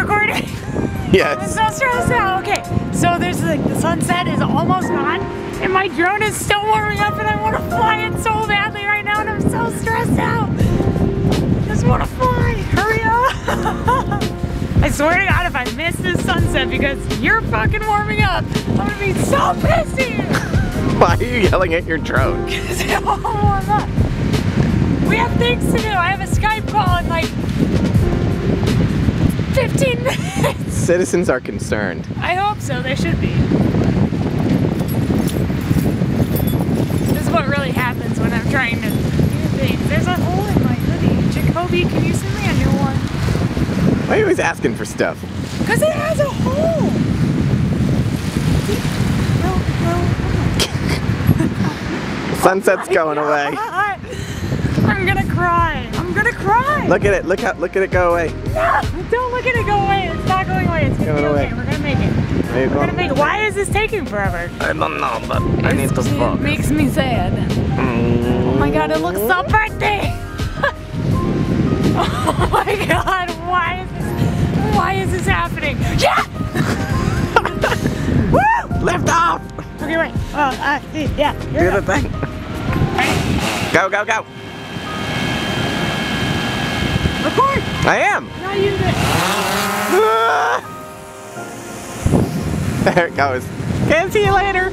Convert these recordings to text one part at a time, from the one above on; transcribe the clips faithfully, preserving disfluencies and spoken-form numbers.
recording? Yes. I'm so stressed out. Okay, so there's like the sunset is almost gone, and my drone is still warming up, and I want to fly it so badly right now, and I'm so stressed out. I just want to fly. Hurry up. I swear to God, if I miss this sunset because you're fucking warming up, I'm gonna be so pissed at you. Why are you yelling at your drone? Because it won't warm up. We have things to do. I have a Skype call in like fifteen minutes. Citizens are concerned. I hope so. They should be. This is what really happens when I'm trying to do things. There's a hole in my hoodie. Jacoby, can you send me a new one? Why are you always asking for stuff? Because it has a hole. No, no, no. Sunset's oh going God. away. I'm gonna cry. I'm gonna cry. Look at it. Look how. Look at it go away. No, don't look at it go away. It's not going away. It's gonna be okay. We're gonna make it. We're gonna make it. Why is this taking forever? I don't know, but I need to focus. It makes me sad. Oh my God! It looks so pretty. Oh my God! Why is this? Why is this happening? Yeah! Woo! Lift off. Okay, wait. Oh, uh, yeah. Do the thing. Go, go, go. Record! I am! Not you that. There it goes. Okay, see you later!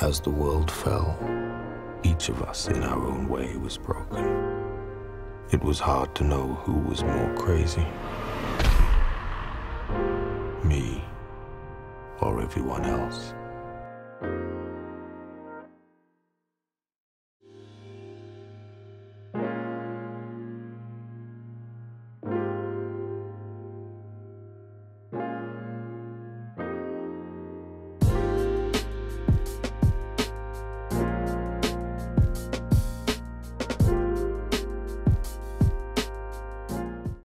As the world fell, each of us in our own way was broken. It was hard to know who was more crazy, me or everyone else.